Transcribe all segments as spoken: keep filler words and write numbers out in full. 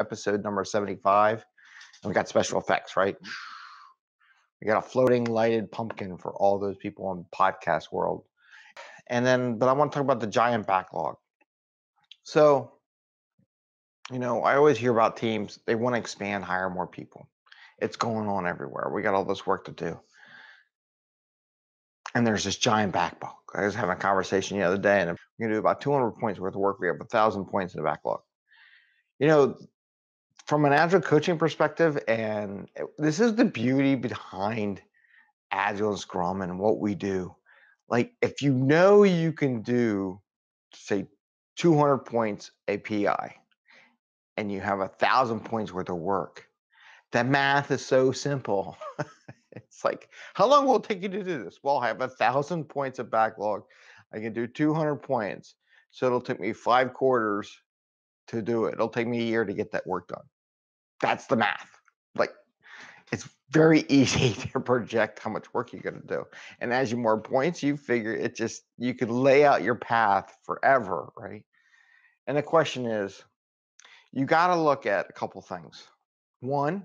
episode number seventy-five, and we got special effects, right? We got a floating lighted pumpkin for all those people in podcast world. And then, but I want to talk about the giant backlog. So, you know, I always hear about teams, they want to expand, hire more people. It's going on everywhere. We got all this work to do. And there's this giant backlog. I was having a conversation the other day, and we're going to do about two hundred points worth of work. We have one thousand points in the backlog. You know, from an Agile coaching perspective, and this is the beauty behind Agile and Scrum and what we do. Like, if you know you can do, say, two hundred points A P I, and you have one thousand points worth of work, that math is so simple. It's like, how long will it take you to do this? Well, I have one thousand points of backlog. I can do two hundred points. So it'll take me five quarters to do it. It'll take me a year to get that work done. That's the math. Like, it's very easy to project how much work you're going to do. And as you more points, you figure it just, you could lay out your path forever, right? And the question is, you got to look at a couple things. One,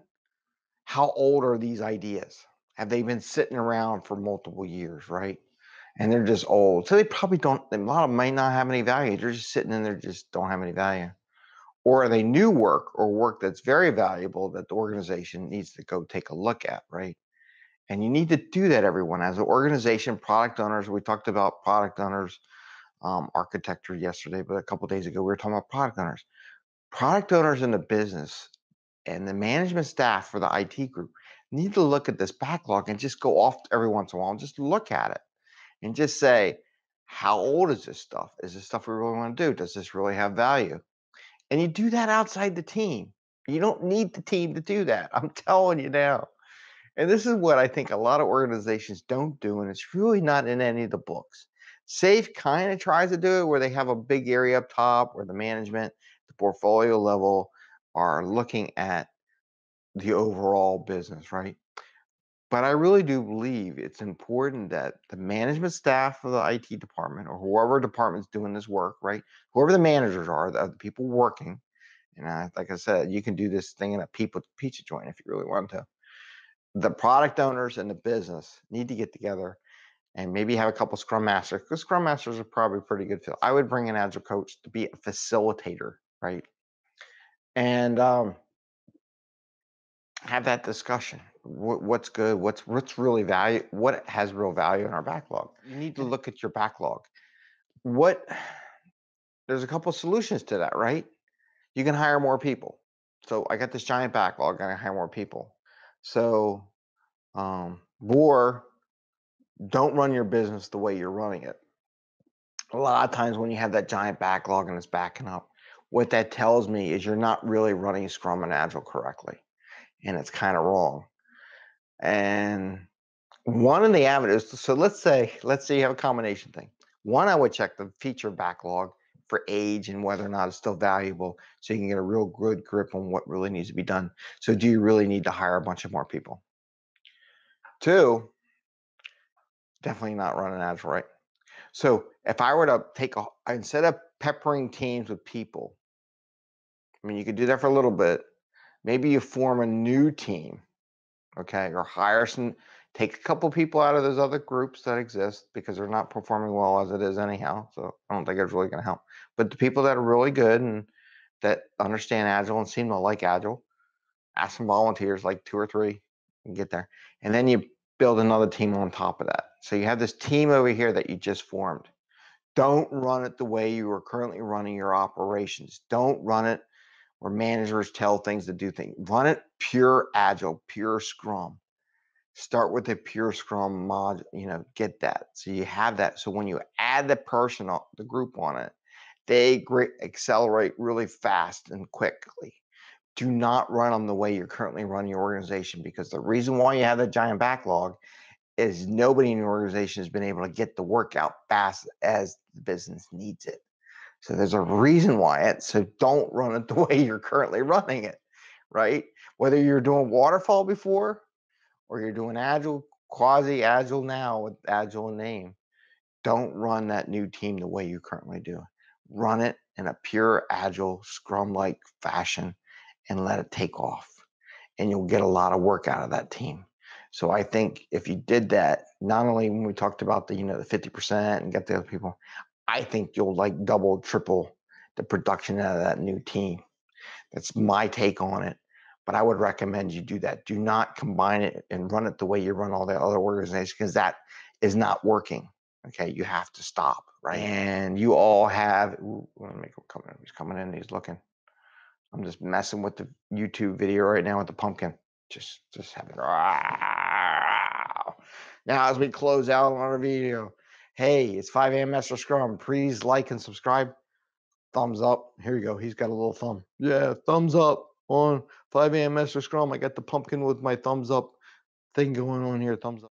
how old are these ideas? Have they been sitting around for multiple years, right? And they're just old. So they probably don't, a lot of them might not have any value. They're just sitting in there, just don't have any value. Or are they new work or work that's very valuable that the organization needs to go take a look at, right? And you need to do that, everyone. As an organization, product owners, we talked about product owners, um, architecture yesterday, but a couple of days ago, we were talking about product owners. Product owners in the business and the management staff for the I T group need to look at this backlog and just go off every once in a while and just look at it and just say, how old is this stuff? Is this stuff we really want to do? Does this really have value? And you do that outside the team. You don't need the team to do that. I'm telling you now. And this is what I think a lot of organizations don't do, and it's really not in any of the books. Safe kind of tries to do it where they have a big area up top where the management, the portfolio level are looking at the overall business, right? But I really do believe it's important that the management staff of the I T department or whoever department's doing this work, right? Whoever the managers are, the, the people working, and I, like I said, you can do this thing in a people pizza joint if you really want to. The product owners and the business need to get together and maybe have a couple Scrum Masters, because Scrum Masters are probably pretty good. Fit. I would bring an Agile coach to be a facilitator, right? And um, have that discussion. What, what's good? What's what's really value? What has real value in our backlog? You need to look at your backlog. What? There's a couple solutions to that, right? You can hire more people. So I got this giant backlog. I'm gonna hire more people. So, um, or don't run your business the way you're running it. A lot of times when you have that giant backlog and it's backing up, what that tells me is you're not really running Scrum and Agile correctly, and it's kind of wrong. And one of the avenues, so let's say, let's say you have a combination thing. One, I would check the feature backlog for age and whether or not it's still valuable, so you can get a real good grip on what really needs to be done. So do you really need to hire a bunch of more people? Two, definitely not running Agile, right? So if I were to take a, instead of peppering teams with people, I mean, you could do that for a little bit. Maybe you form a new team, okay? Or hire some, take a couple people out of those other groups that exist because they're not performing well as it is anyhow. So I don't think it's really going to help. But the people that are really good and that understand Agile and seem to like Agile, ask some volunteers, like two or three, and get there. And then you build another team on top of that. So you have this team over here that you just formed. Don't run it the way you are currently running your operations. Don't run it where managers tell things to do things. Run it pure Agile, pure Scrum. Start with a pure Scrum mod, you know, get that. So you have that. So when you add the person, the group on it, they great, accelerate really fast and quickly. Do not run them the way you're currently running your organization, because the reason why you have that giant backlog is nobody in your organization has been able to get the work out fast as the business needs it. So there's a reason why it, so don't run it the way you're currently running it, right? Whether you're doing waterfall before or you're doing Agile, quasi-Agile now with Agile name, don't run that new team the way you currently do. Run it in a pure Agile Scrum-like fashion and let it take off. And you'll get a lot of work out of that team. So I think if you did that, not only when we talked about the, you know, the fifty percent and get the other people, I think you'll like double, triple the production out of that new team. That's my take on it. But I would recommend you do that. Do not combine it and run it the way you run all the other organizations, because that is not working. Okay, you have to stop, right? And you all have, ooh, let me go come in. He's coming in, he's looking. I'm just messing with the YouTube video right now with the pumpkin. Just, just having. Now, as we close out on our video, hey, it's five A M Master Scrum. Please like and subscribe. Thumbs up. Here you go. He's got a little thumb. Yeah, thumbs up on five A M Master Scrum. I got the pumpkin with my thumbs up thing going on here. Thumbs up.